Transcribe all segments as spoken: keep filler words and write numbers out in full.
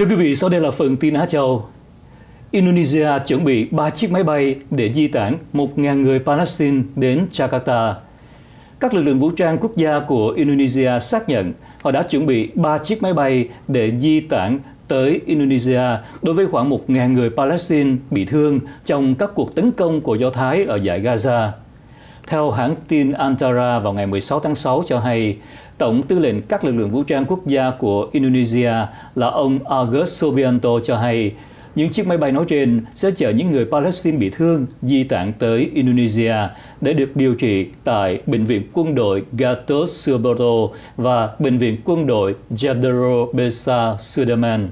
Thưa quý vị, sau đây là phần tin Á Châu. Indonesia chuẩn bị ba chiếc máy bay để di tản một nghìn người Palestine đến Jakarta. Các lực lượng vũ trang quốc gia của Indonesia xác nhận họ đã chuẩn bị ba chiếc máy bay để di tản tới Indonesia đối với khoảng một nghìn người Palestine bị thương trong các cuộc tấn công của Do Thái ở dải Gaza. Theo hãng tin Antara vào ngày mười sáu tháng sáu cho hay, Tổng tư lệnh các lực lượng vũ trang quốc gia của Indonesia là ông Agus Subianto cho hay, những chiếc máy bay nói trên sẽ chở những người Palestine bị thương di tản tới Indonesia để được điều trị tại Bệnh viện quân đội Gatot Soebroto và Bệnh viện quân đội Jendral Besar Sudirman.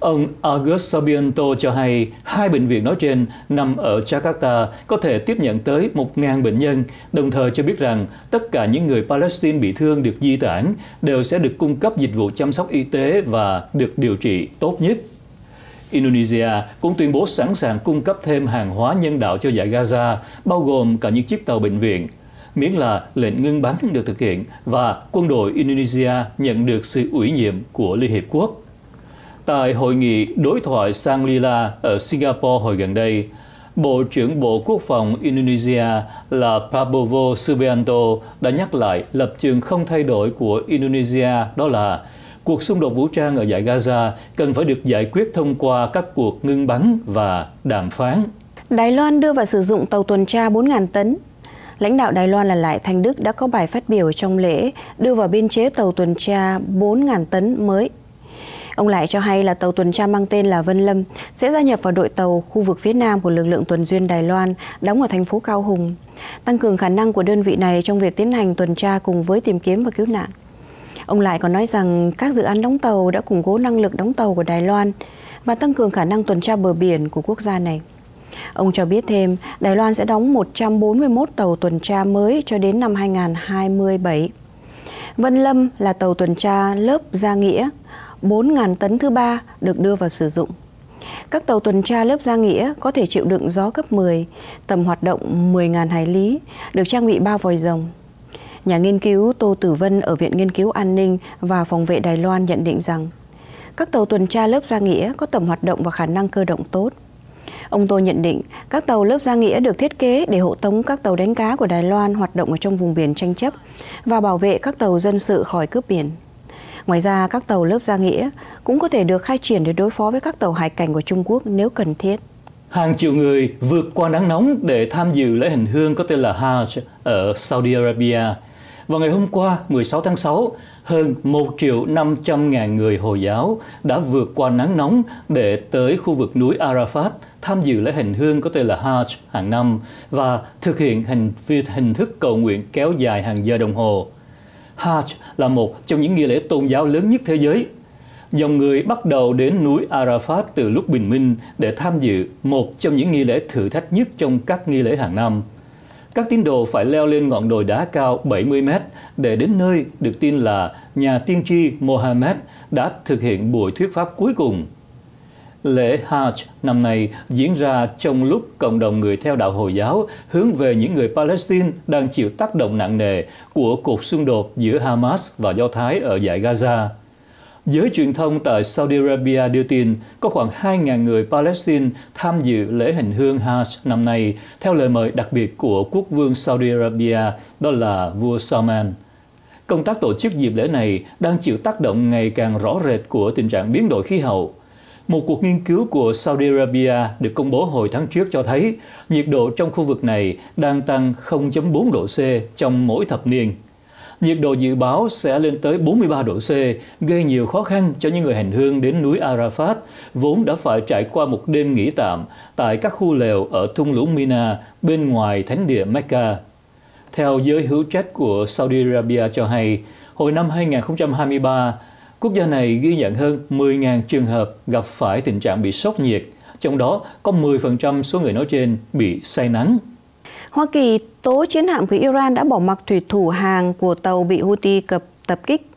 Ông Agus Subianto cho hay hai bệnh viện nói trên nằm ở Jakarta có thể tiếp nhận tới một nghìn bệnh nhân, đồng thời cho biết rằng tất cả những người Palestine bị thương được di tản đều sẽ được cung cấp dịch vụ chăm sóc y tế và được điều trị tốt nhất. Indonesia cũng tuyên bố sẵn sàng cung cấp thêm hàng hóa nhân đạo cho dải Gaza, bao gồm cả những chiếc tàu bệnh viện, miễn là lệnh ngưng bắn được thực hiện và quân đội Indonesia nhận được sự ủy nhiệm của Liên Hiệp Quốc. Tại hội nghị đối thoại Shangri-La ở Singapore hồi gần đây, Bộ trưởng Bộ Quốc phòng Indonesia là Prabowo Subianto đã nhắc lại lập trường không thay đổi của Indonesia, đó là cuộc xung đột vũ trang ở dải Gaza cần phải được giải quyết thông qua các cuộc ngưng bắn và đàm phán. Đài Loan đưa vào sử dụng tàu tuần tra bốn nghìn tấn. Lãnh đạo Đài Loan là Lại Thanh Đức đã có bài phát biểu trong lễ đưa vào biên chế tàu tuần tra bốn nghìn tấn mới. Ông Lại cho hay là tàu tuần tra mang tên là Vân Lâm sẽ gia nhập vào đội tàu khu vực phía Nam của lực lượng tuần duyên Đài Loan đóng ở thành phố Cao Hùng, tăng cường khả năng của đơn vị này trong việc tiến hành tuần tra cùng với tìm kiếm và cứu nạn. Ông Lại còn nói rằng các dự án đóng tàu đã củng cố năng lực đóng tàu của Đài Loan và tăng cường khả năng tuần tra bờ biển của quốc gia này. Ông cho biết thêm, Đài Loan sẽ đóng một trăm bốn mươi mốt tàu tuần tra mới cho đến năm hai nghìn không trăm hai mươi bảy. Vân Lâm là tàu tuần tra lớp Gia Nghĩa, bốn nghìn tấn thứ ba được đưa vào sử dụng. Các tàu tuần tra lớp Gia Nghĩa có thể chịu đựng gió cấp mười, tầm hoạt động mười nghìn hải lý, được trang bị ba vòi rồng. Nhà nghiên cứu Tô Tử Vân ở Viện Nghiên cứu An ninh và Phòng vệ Đài Loan nhận định rằng các tàu tuần tra lớp Gia Nghĩa có tầm hoạt động và khả năng cơ động tốt. Ông Tô nhận định các tàu lớp Gia Nghĩa được thiết kế để hộ tống các tàu đánh cá của Đài Loan hoạt động ở trong vùng biển tranh chấp và bảo vệ các tàu dân sự khỏi cướp biển. Ngoài ra, các tàu lớp Gia Nghĩa cũng có thể được khai triển để đối phó với các tàu hải cảnh của Trung Quốc nếu cần thiết. Hàng triệu người vượt qua nắng nóng để tham dự lễ hành hương có tên là Hajj ở Saudi Arabia. Vào ngày hôm qua, mười sáu tháng sáu, hơn một triệu năm trăm nghìn người Hồi giáo đã vượt qua nắng nóng để tới khu vực núi Arafat tham dự lễ hành hương có tên là Hajj hàng năm và thực hiện hình, hình thức cầu nguyện kéo dài hàng giờ đồng hồ. Hajj là một trong những nghi lễ tôn giáo lớn nhất thế giới. Dòng người bắt đầu đến núi Arafat từ lúc bình minh để tham dự một trong những nghi lễ thử thách nhất trong các nghi lễ hàng năm. Các tín đồ phải leo lên ngọn đồi đá cao bảy mươi mét để đến nơi được tin là nhà tiên tri Mohammed đã thực hiện buổi thuyết pháp cuối cùng. Lễ Hajj năm nay diễn ra trong lúc cộng đồng người theo đạo Hồi giáo hướng về những người Palestine đang chịu tác động nặng nề của cuộc xung đột giữa Hamas và Do Thái ở dải Gaza. Giới truyền thông tại Saudi Arabia đưa tin có khoảng hai nghìn người Palestine tham dự lễ hành hương Hajj năm nay theo lời mời đặc biệt của quốc vương Saudi Arabia, đó là vua Salman. Công tác tổ chức dịp lễ này đang chịu tác động ngày càng rõ rệt của tình trạng biến đổi khí hậu. Một cuộc nghiên cứu của Saudi Arabia được công bố hồi tháng trước cho thấy nhiệt độ trong khu vực này đang tăng không phẩy bốn độ C trong mỗi thập niên. Nhiệt độ dự báo sẽ lên tới bốn mươi ba độ C, gây nhiều khó khăn cho những người hành hương đến núi Arafat, vốn đã phải trải qua một đêm nghỉ tạm tại các khu lều ở thung lũng Mina bên ngoài thánh địa Mecca. Theo giới hữu trách của Saudi Arabia cho hay, hồi năm hai nghìn không trăm hai mươi ba, quốc gia này ghi nhận hơn mười nghìn trường hợp gặp phải tình trạng bị sốc nhiệt, trong đó có mười phần trăm số người nói trên bị say nắng. Hoa Kỳ tố chiến hạm của Iran đã bỏ mặc thủy thủ hàng của tàu bị Houthi cập tập kích.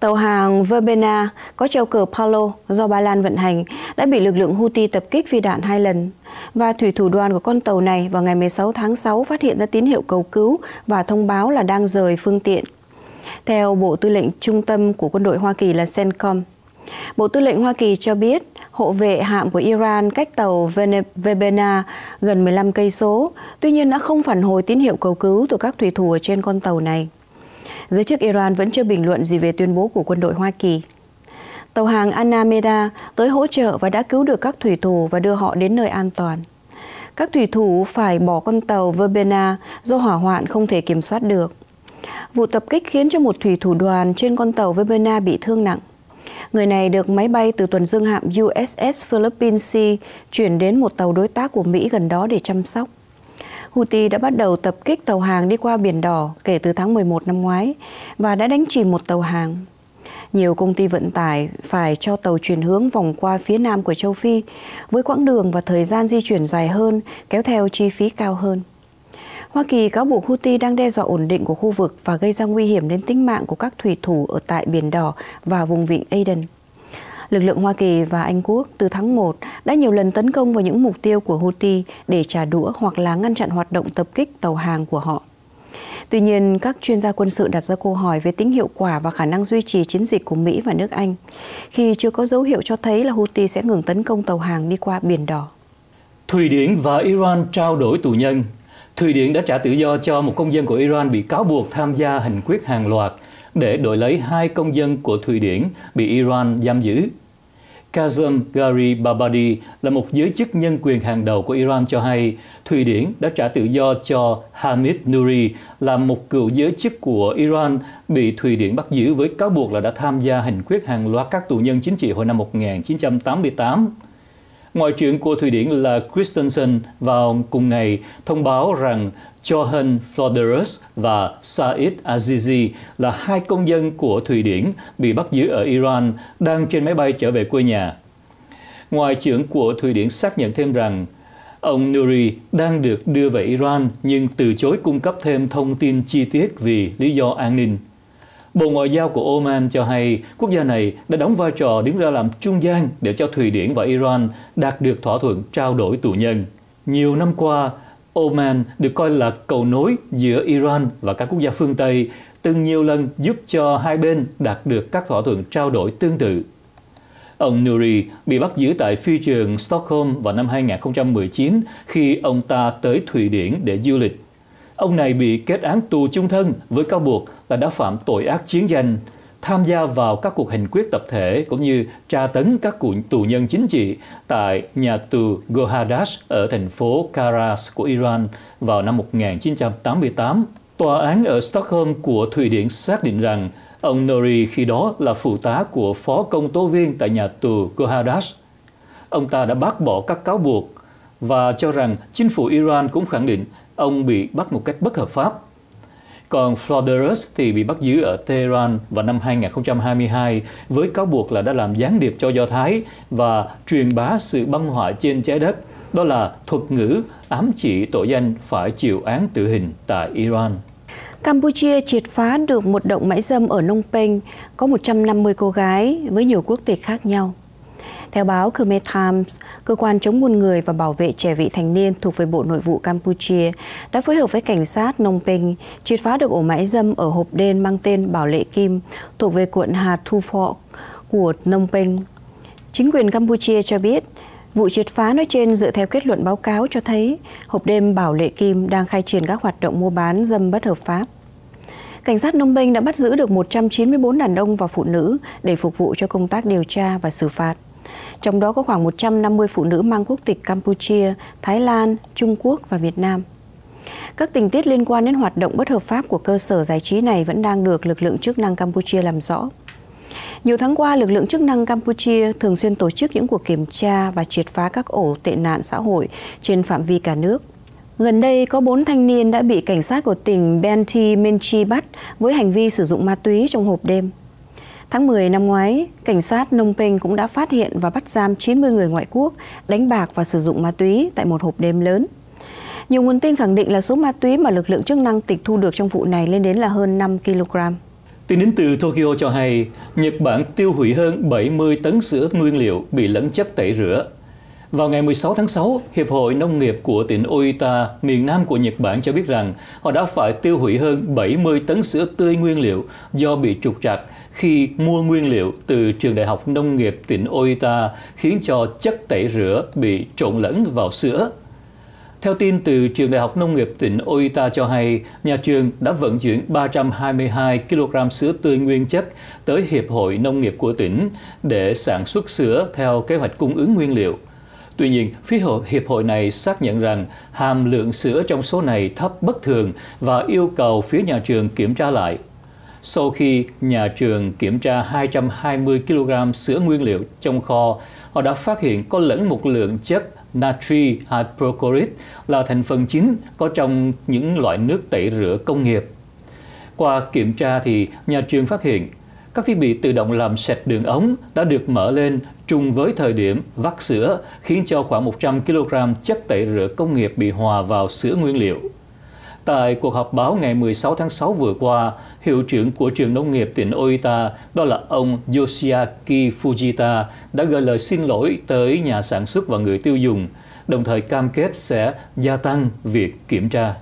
Tàu hàng Verbena có treo cờ Palo do Ba Lan vận hành đã bị lực lượng Houthi tập kích phi đạn hai lần. Và thủy thủ đoàn của con tàu này vào ngày mười sáu tháng sáu phát hiện ra tín hiệu cầu cứu và thông báo là đang rời phương tiện. Theo Bộ Tư lệnh Trung tâm của quân đội Hoa Kỳ là CENTCOM, Bộ Tư lệnh Hoa Kỳ cho biết hộ vệ hạm của Iran cách tàu Verbena gần mười lăm cây số, tuy nhiên đã không phản hồi tín hiệu cầu cứu từ các thủy thủ trên con tàu này. Giới chức Iran vẫn chưa bình luận gì về tuyên bố của quân đội Hoa Kỳ. Tàu hàng Anameda tới hỗ trợ và đã cứu được các thủy thủ và đưa họ đến nơi an toàn. Các thủy thủ phải bỏ con tàu Verbena do hỏa hoạn không thể kiểm soát được. Vụ tập kích khiến cho một thủy thủ đoàn trên con tàu Verbena bị thương nặng. Người này được máy bay từ tuần dương hạm U S S Philippine Sea chuyển đến một tàu đối tác của Mỹ gần đó để chăm sóc. Houthi đã bắt đầu tập kích tàu hàng đi qua Biển Đỏ kể từ tháng mười một năm ngoái và đã đánh chìm một tàu hàng. Nhiều công ty vận tải phải cho tàu chuyển hướng vòng qua phía nam của châu Phi với quãng đường và thời gian di chuyển dài hơn, kéo theo chi phí cao hơn. Hoa Kỳ cáo buộc Houthi đang đe dọa ổn định của khu vực và gây ra nguy hiểm đến tính mạng của các thủy thủ ở tại Biển Đỏ và vùng vịnh Aden. Lực lượng Hoa Kỳ và Anh Quốc từ tháng một đã nhiều lần tấn công vào những mục tiêu của Houthi để trả đũa hoặc là ngăn chặn hoạt động tập kích tàu hàng của họ. Tuy nhiên, các chuyên gia quân sự đặt ra câu hỏi về tính hiệu quả và khả năng duy trì chiến dịch của Mỹ và nước Anh, khi chưa có dấu hiệu cho thấy là Houthi sẽ ngừng tấn công tàu hàng đi qua Biển Đỏ. Thụy Điển và Iran trao đổi tù nhân. Thụy Điển đã trả tự do cho một công dân của Iran bị cáo buộc tham gia hành quyết hàng loạt để đổi lấy hai công dân của Thụy Điển bị Iran giam giữ. Kazem Gharehbabadi là một giới chức nhân quyền hàng đầu của Iran cho hay Thụy Điển đã trả tự do cho Hamid Nouri là một cựu giới chức của Iran bị Thụy Điển bắt giữ với cáo buộc là đã tham gia hành quyết hàng loạt các tù nhân chính trị hồi năm một nghìn chín trăm tám mươi tám. Ngoại trưởng của Thụy Điển là Kristensen vào cùng ngày thông báo rằng Johan Floderus và Sa'id Azizi là hai công dân của Thụy Điển bị bắt giữ ở Iran đang trên máy bay trở về quê nhà. Ngoại trưởng của Thụy Điển xác nhận thêm rằng ông Nouri đang được đưa về Iran nhưng từ chối cung cấp thêm thông tin chi tiết vì lý do an ninh. Bộ Ngoại giao của Oman cho hay quốc gia này đã đóng vai trò đứng ra làm trung gian để cho Thụy Điển và Iran đạt được thỏa thuận trao đổi tù nhân. Nhiều năm qua, Oman được coi là cầu nối giữa Iran và các quốc gia phương Tây, từng nhiều lần giúp cho hai bên đạt được các thỏa thuận trao đổi tương tự. Ông Nouri bị bắt giữ tại phi trường Stockholm vào năm hai nghìn không trăm mười chín khi ông ta tới Thụy Điển để du lịch. Ông này bị kết án tù chung thân với cáo buộc là đã phạm tội ác chiến tranh, tham gia vào các cuộc hành quyết tập thể cũng như tra tấn các tù nhân chính trị tại nhà tù Gohadas ở thành phố Karas của Iran vào năm một nghìn chín trăm tám mươi tám. Tòa án ở Stockholm của Thụy Điển xác định rằng ông Nouri khi đó là phụ tá của phó công tố viên tại nhà tù Gohadas. Ông ta đã bác bỏ các cáo buộc và cho rằng chính phủ Iran cũng khẳng định ông bị bắt một cách bất hợp pháp. Còn Floderus thì bị bắt giữ ở Tehran vào năm hai nghìn không trăm hai mươi hai với cáo buộc là đã làm gián điệp cho Do Thái và truyền bá sự băng hoại trên trái đất. Đó là thuật ngữ ám chỉ tội danh phải chịu án tử hình tại Iran. Campuchia triệt phá được một động mại dâm ở Phnom Penh có một trăm năm mươi cô gái với nhiều quốc tịch khác nhau. Theo báo Khmer Times, cơ quan chống buôn người và bảo vệ trẻ vị thành niên thuộc về Bộ Nội vụ Campuchia đã phối hợp với cảnh sát Phnom Penh triệt phá được ổ mại dâm ở hộp đêm mang tên Bảo Lệ Kim thuộc về quận Hà Thu Phọc của Phnom Penh. Chính quyền Campuchia cho biết, vụ triệt phá nói trên dựa theo kết luận báo cáo cho thấy hộp đêm Bảo Lệ Kim đang khai triển các hoạt động mua bán dâm bất hợp pháp. Cảnh sát Phnom Penh đã bắt giữ được một trăm chín mươi tư đàn ông và phụ nữ để phục vụ cho công tác điều tra và xử phạt. Trong đó có khoảng một trăm năm mươi phụ nữ mang quốc tịch Campuchia, Thái Lan, Trung Quốc và Việt Nam. Các tình tiết liên quan đến hoạt động bất hợp pháp của cơ sở giải trí này vẫn đang được lực lượng chức năng Campuchia làm rõ. Nhiều tháng qua, lực lượng chức năng Campuchia thường xuyên tổ chức những cuộc kiểm tra và triệt phá các ổ tệ nạn xã hội trên phạm vi cả nước. Gần đây, có bốn thanh niên đã bị cảnh sát của tỉnh Banteay Meanchey bắt với hành vi sử dụng ma túy trong hộp đêm. Tháng mười năm ngoái, cảnh sát Phnom Penh cũng đã phát hiện và bắt giam chín mươi người ngoại quốc đánh bạc và sử dụng ma túy tại một hộp đêm lớn. Nhiều nguồn tin khẳng định là số ma túy mà lực lượng chức năng tịch thu được trong vụ này lên đến là hơn năm ki lô gam. Tin đến từ Tokyo cho hay, Nhật Bản tiêu hủy hơn bảy mươi tấn sữa nguyên liệu bị lẫn chất tẩy rửa. Vào ngày mười sáu tháng sáu, Hiệp hội Nông nghiệp của tỉnh Oita, miền nam của Nhật Bản cho biết rằng họ đã phải tiêu hủy hơn bảy mươi tấn sữa tươi nguyên liệu do bị trục trặc khi mua nguyên liệu từ trường đại học nông nghiệp tỉnh Oita, khiến cho chất tẩy rửa bị trộn lẫn vào sữa. Theo tin từ trường đại học nông nghiệp tỉnh Oita cho hay, nhà trường đã vận chuyển ba trăm hai mươi hai ki lô gam sữa tươi nguyên chất tới Hiệp hội Nông nghiệp của tỉnh để sản xuất sữa theo kế hoạch cung ứng nguyên liệu. Tuy nhiên, phía Hiệp hội này xác nhận rằng hàm lượng sữa trong số này thấp bất thường và yêu cầu phía nhà trường kiểm tra lại. Sau khi nhà trường kiểm tra hai trăm hai mươi ki lô gam sữa nguyên liệu trong kho, họ đã phát hiện có lẫn một lượng chất natri hypochlorite là thành phần chính có trong những loại nước tẩy rửa công nghiệp. Qua kiểm tra thì nhà trường phát hiện các thiết bị tự động làm sạch đường ống đã được mở lên trùng với thời điểm vắt sữa, khiến cho khoảng một trăm ki lô gam chất tẩy rửa công nghiệp bị hòa vào sữa nguyên liệu. Tại cuộc họp báo ngày mười sáu tháng sáu vừa qua, hiệu trưởng của trường nông nghiệp tỉnh Oita, đó là ông Yoshiaki Fujita, đã gửi lời xin lỗi tới nhà sản xuất và người tiêu dùng, đồng thời cam kết sẽ gia tăng việc kiểm tra.